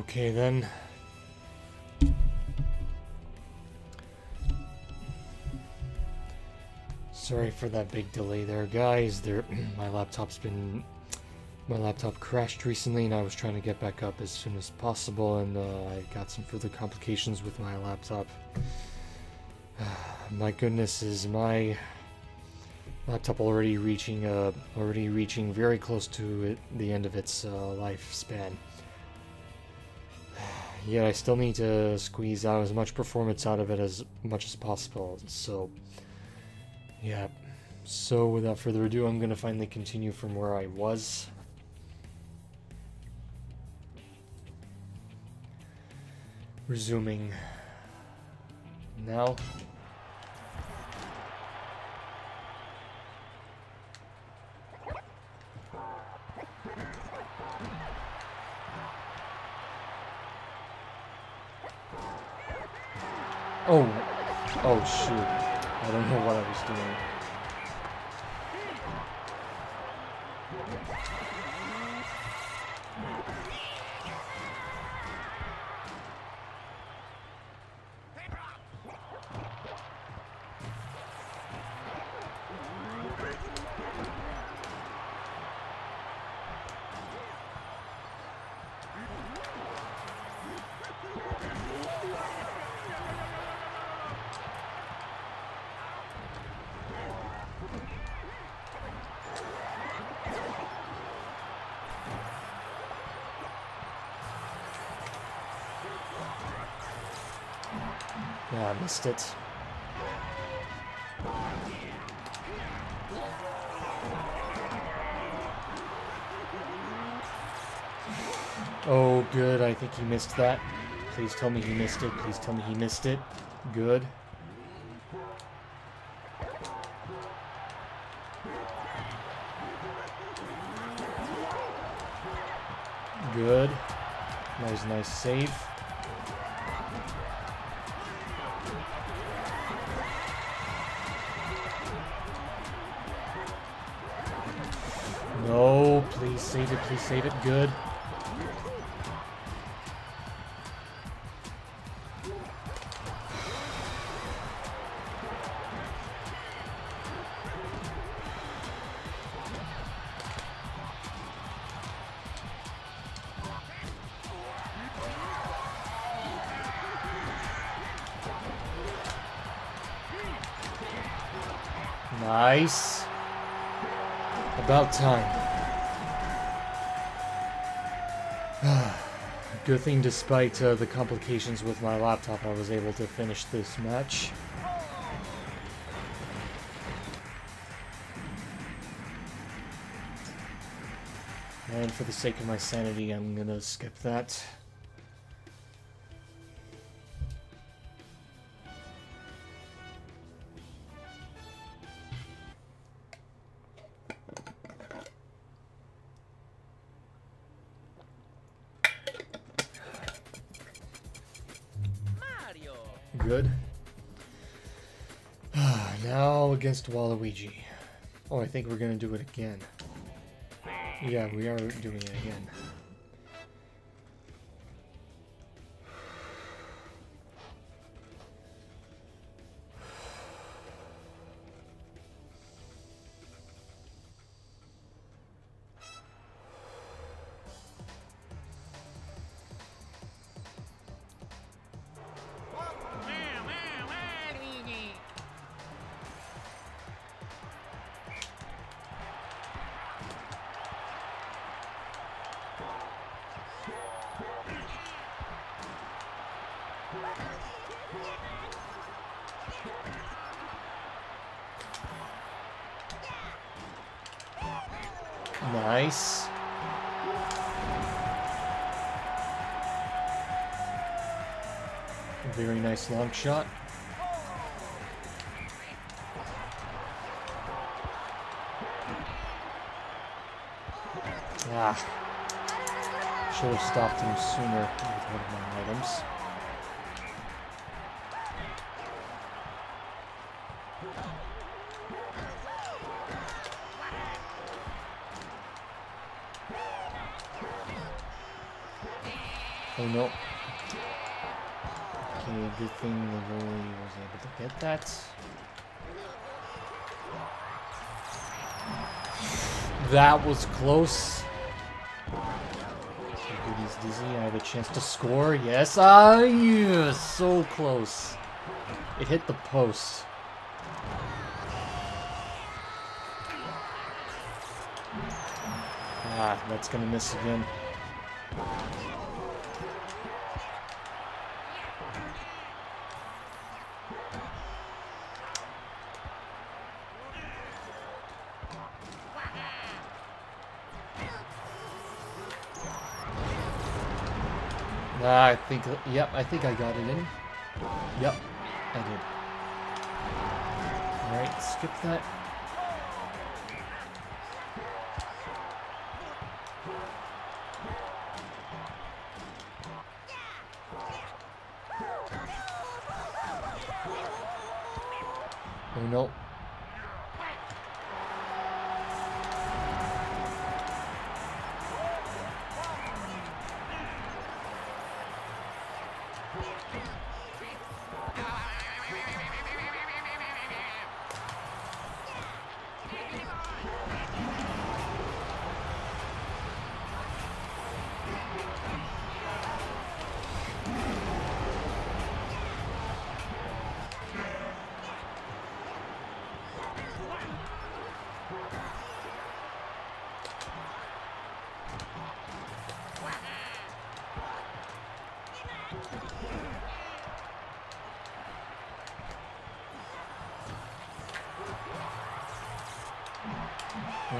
Okay, then. Sorry for that big delay there, guys. My laptop crashed recently, and I was trying to get back up as soon as possible, and I got some further complications with my laptop. My goodness, is my laptop already reaching very close to the end of its lifespan. Yet I still need to squeeze out as much performance out of it as much as possible. So, yeah. So without further ado, I'm going to finally continue from where I was. Resuming now. Oh shoot, I don't know what I was doing. Yeah, I missed it. Oh, good. I think he missed that. Please tell me he missed it. Please tell me he missed it. Good. Good. That was a nice save. No, please save it, please save it. Good. Nice. About time. Good thing, despite the complications with my laptop, I was able to finish this match. And for the sake of my sanity, I'm gonna skip that. Good. Now against Waluigi. Oh, I think we're gonna do it again. Yeah, we are doing it again. Nice. A very nice long shot. Ah. Should have stopped him sooner with one of my items. Oh no. Okay, good thing Livoli was able to get that. That was close. So good is dizzy. I have a chance to score. Yes. Ah, yeah, so close. It hit the post. Ah, that's gonna miss again. I think, yep, I think I got it in. Yep, I did. Alright, skip that. Oh no.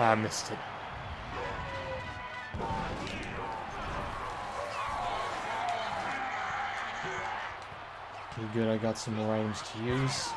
I missed it. Okay, good. I got some more items to use.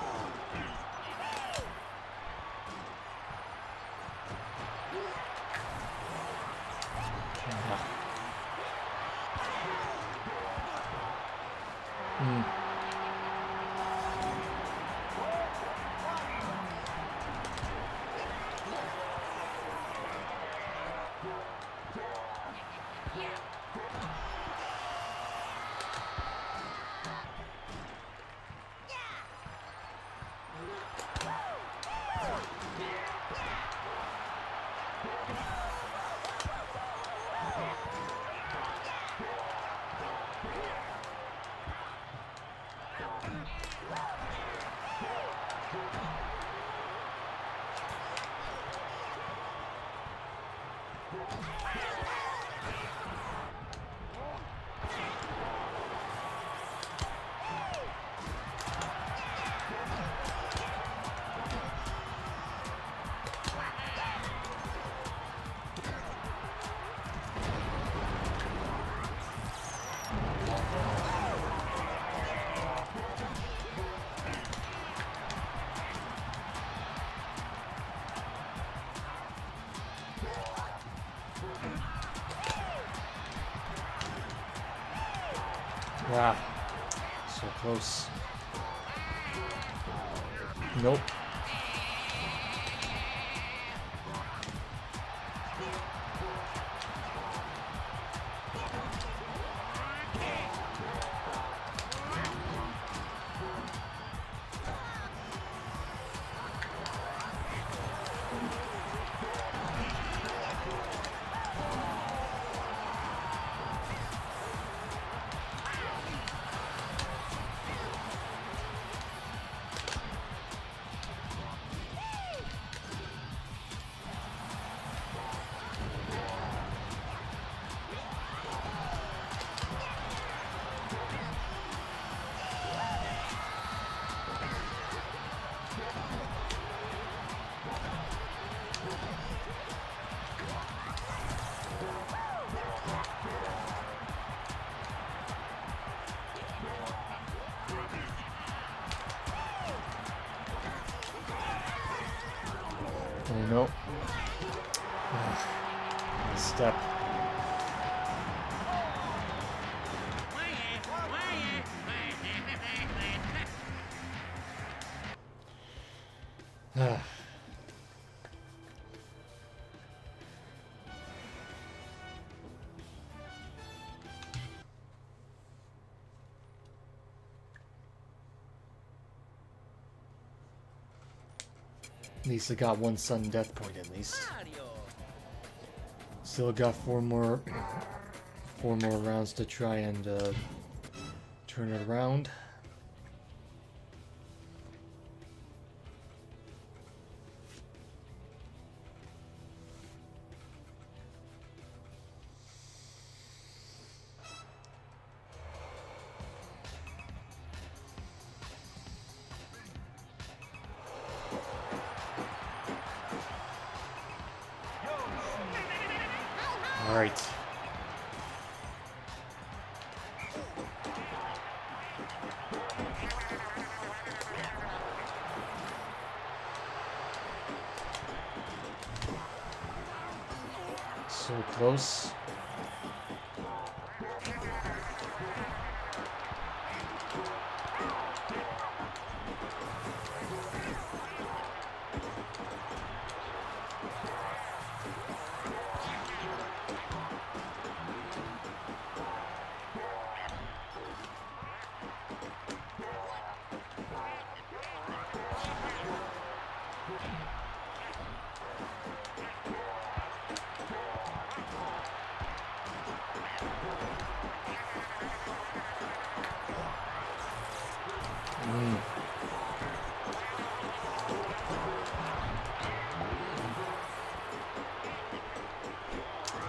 Ah, so close. Nope. Nope. Step. Lisa got one sudden death point at least. Still got four more rounds to try and turn it around. Alright. So close.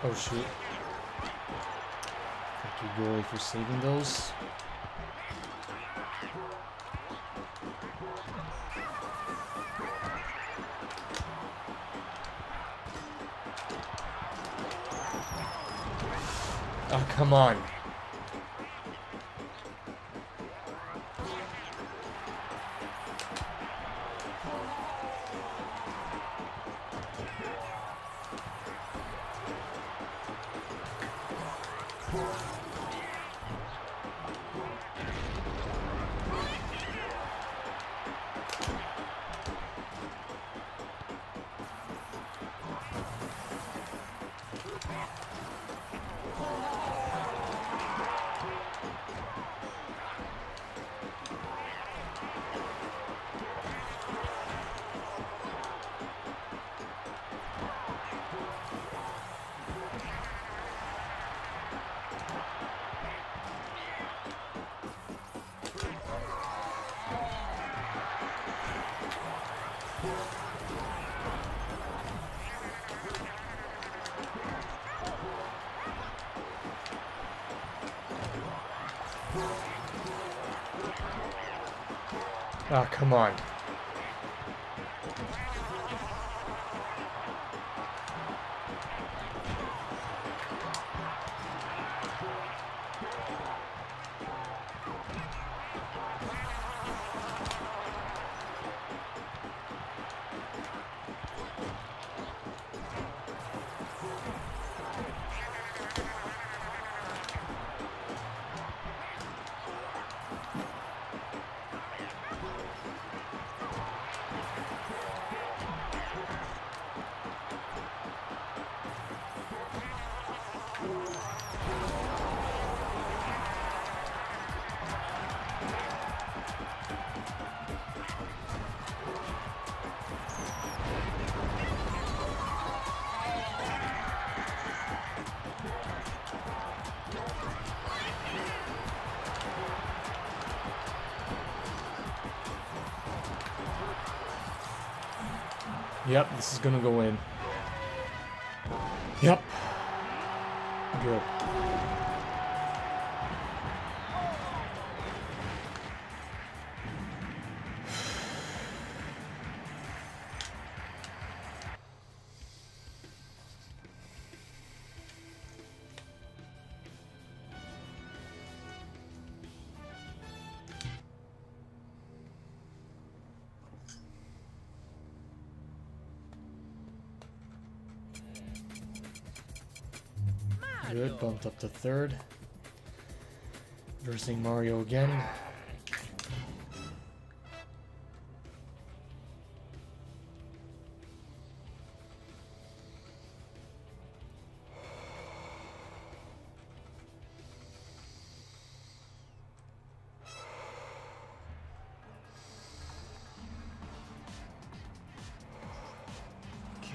Oh shoot. Thank you, Gory, for saving those. Oh, come on. Ah, come on. Yep, this is gonna go in. Yep. Good. Good, bumped up to third. Versing Mario again.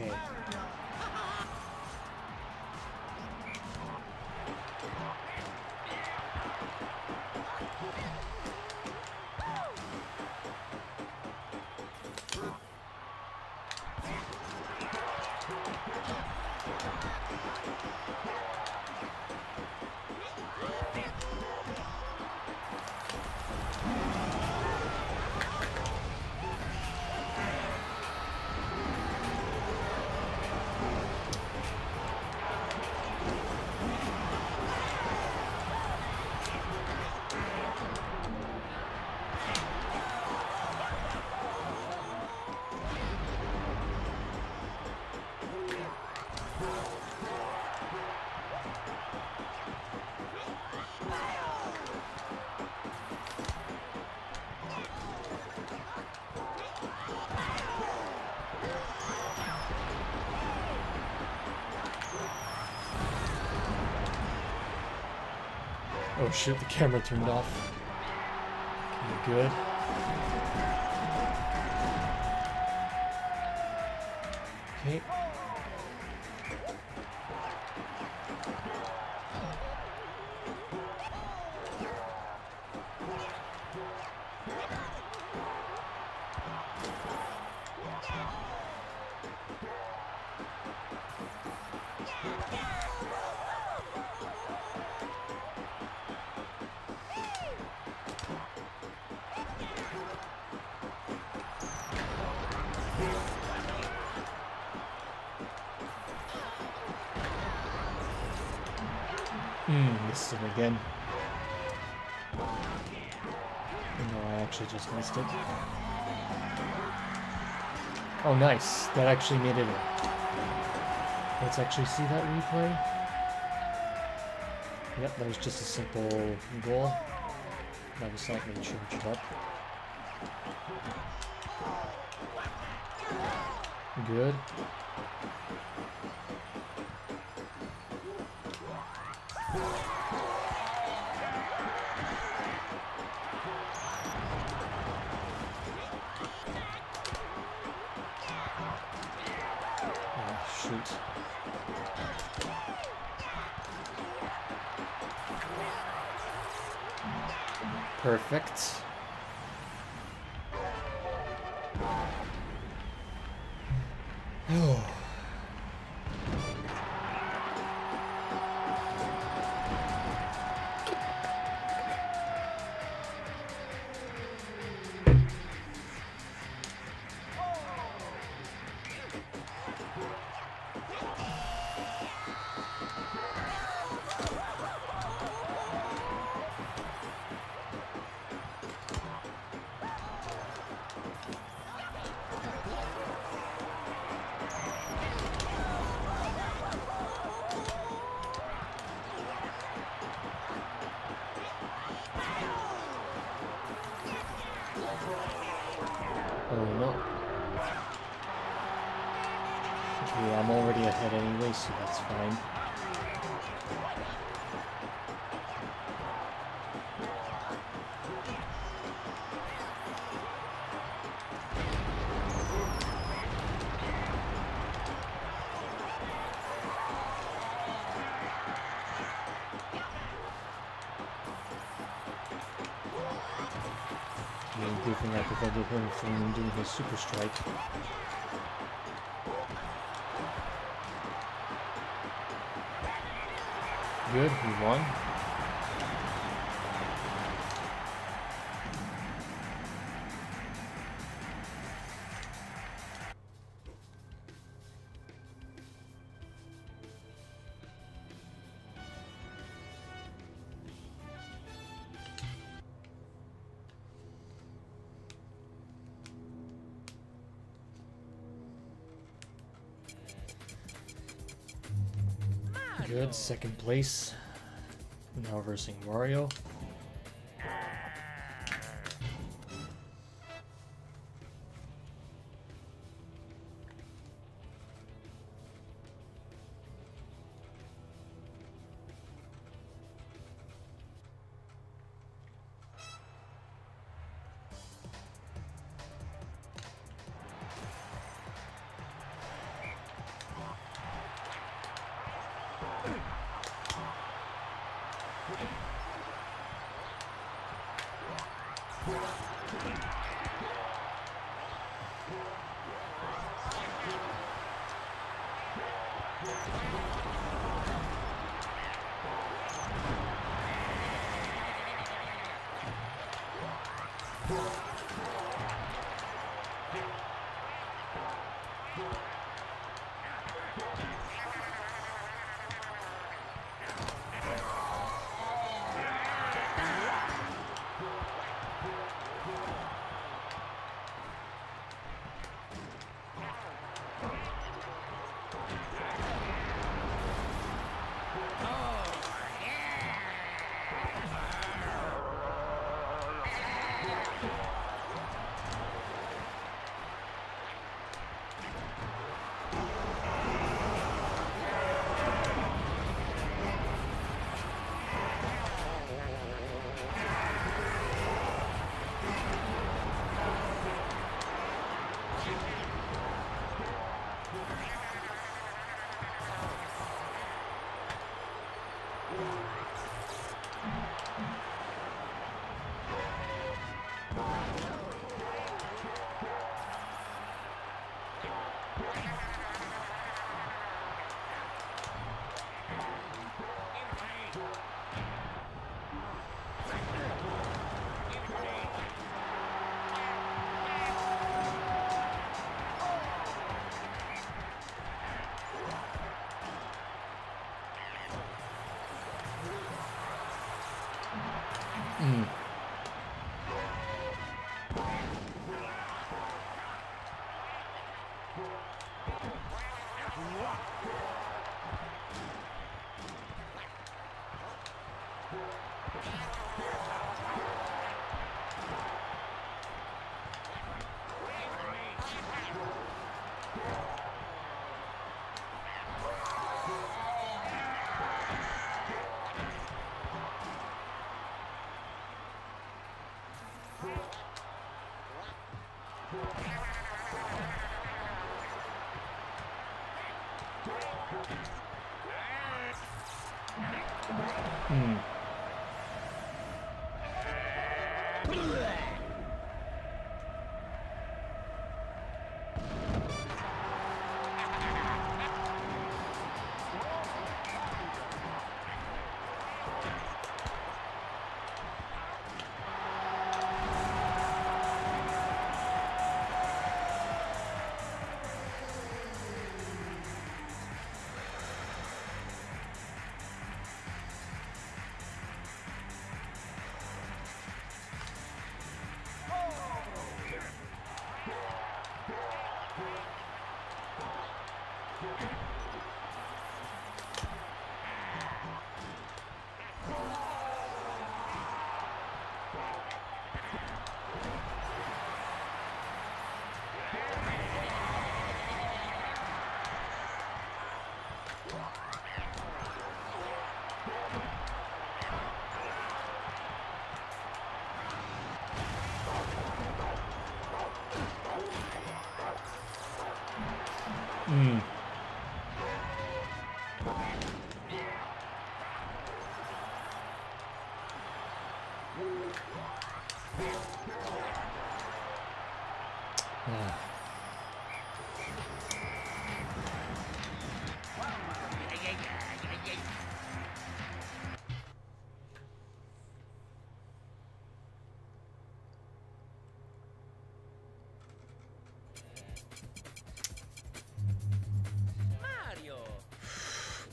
Okay. Oh shit, the camera turned off. Okay, good. Okay. Missed it again. No, I actually just missed it. Oh, nice. That actually made it in. Let's actually see that replay. Yep, that was just a simple goal. That was not going to change it up. Good. Perfect. Oh. I'm already ahead anyway, so that's fine. I'm goofing up if I get him from doing his super strike. Good, we won. Good, second place. Now versing Mario.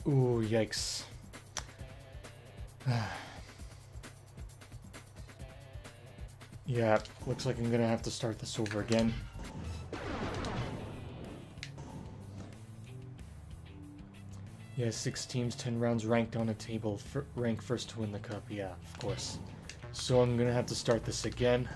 Ooh, yikes. Yeah, looks like I'm gonna have to start this over again. Yeah, 6 teams, 10 rounds ranked on a table. Rank first to win the cup. Yeah, of course. So I'm gonna have to start this again.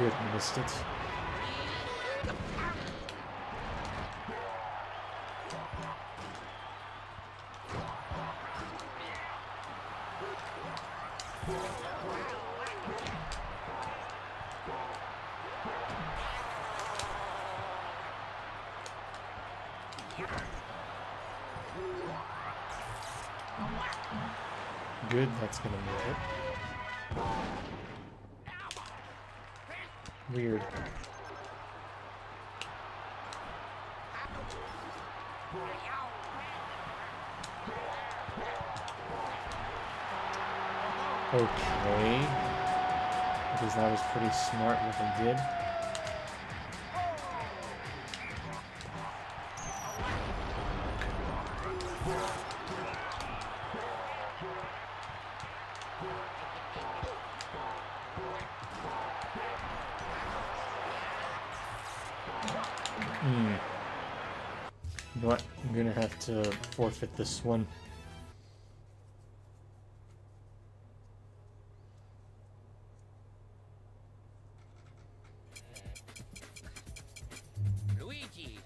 Good, missed it. Good, that's gonna move it. Weird. Okay. Because that was pretty smart what they did. To forfeit this one. Luigi.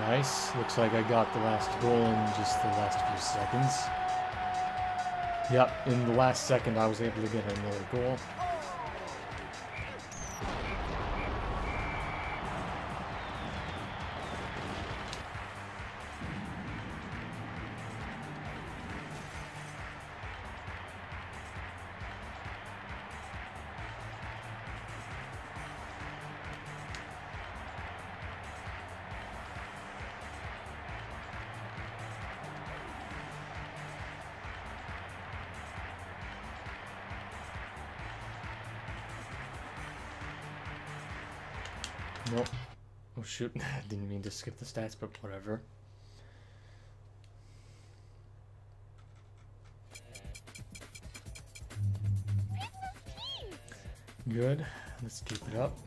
Nice. Looks like I got the last goal in just the last few seconds. Yep, in the last second I was able to get another goal. Nope. Oh shoot, I didn't mean to skip the stats, but whatever. Good, let's keep it up.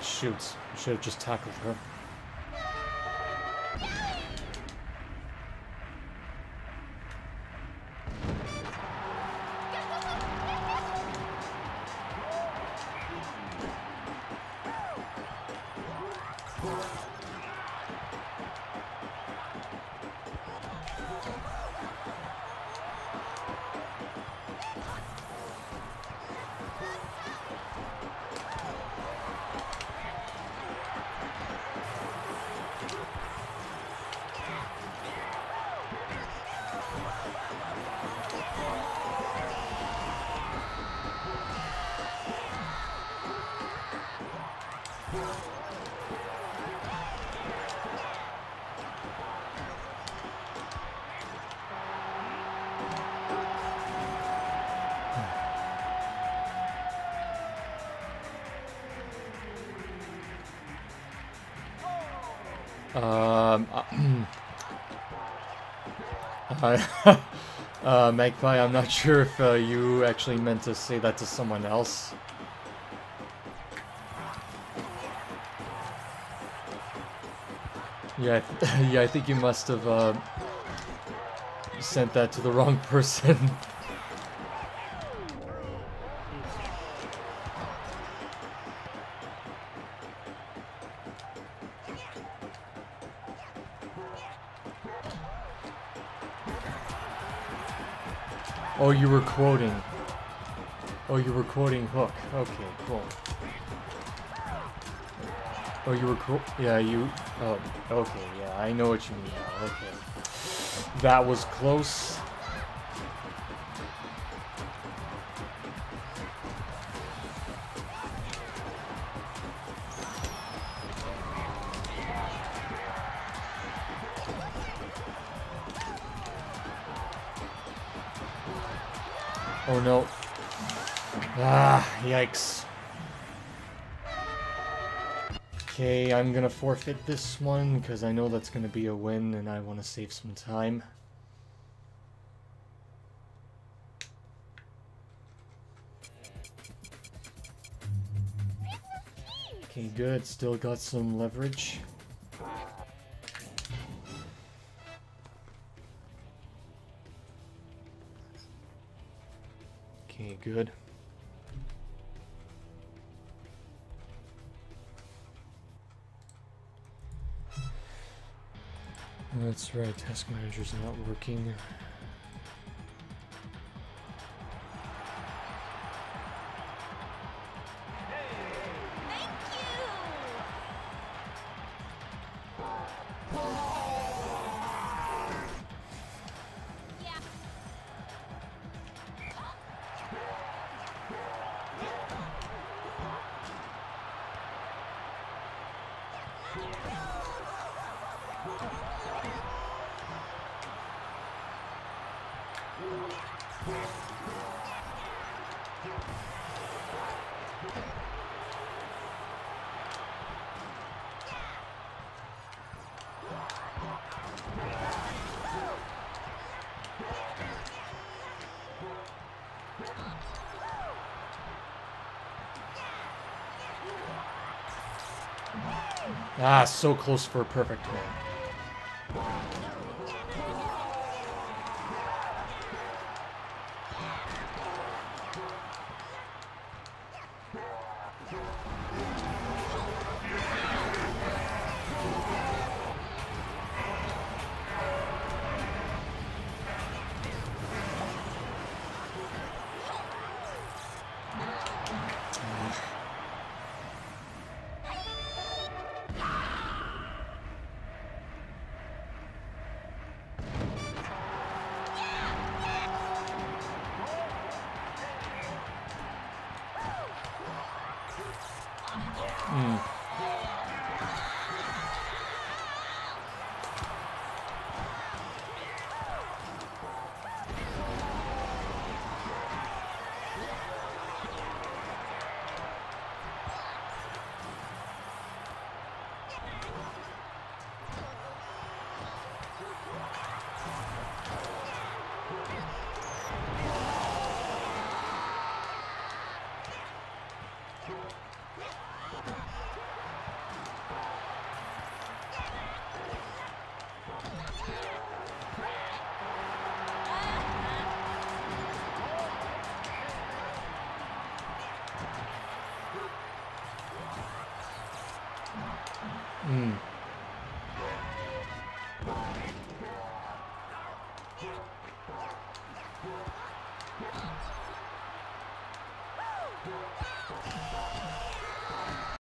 Shoots. I should have just tackled her. Magpie, I'm not sure if you actually meant to say that to someone else. Yeah, yeah, I think you must have sent that to the wrong person. Oh, you were quoting. Oh, you were quoting Hook. Okay, cool. Oh, you were yeah, you... Oh, okay, yeah, I know what you mean now. Okay. That was close. Oh no. Ah, yikes. Okay, I'm gonna forfeit this one because I know that's gonna be a win and I want to save some time. Okay, good. Still got some leverage. Okay, good. That's right, task manager's not working. Ah, so close for a perfect hit.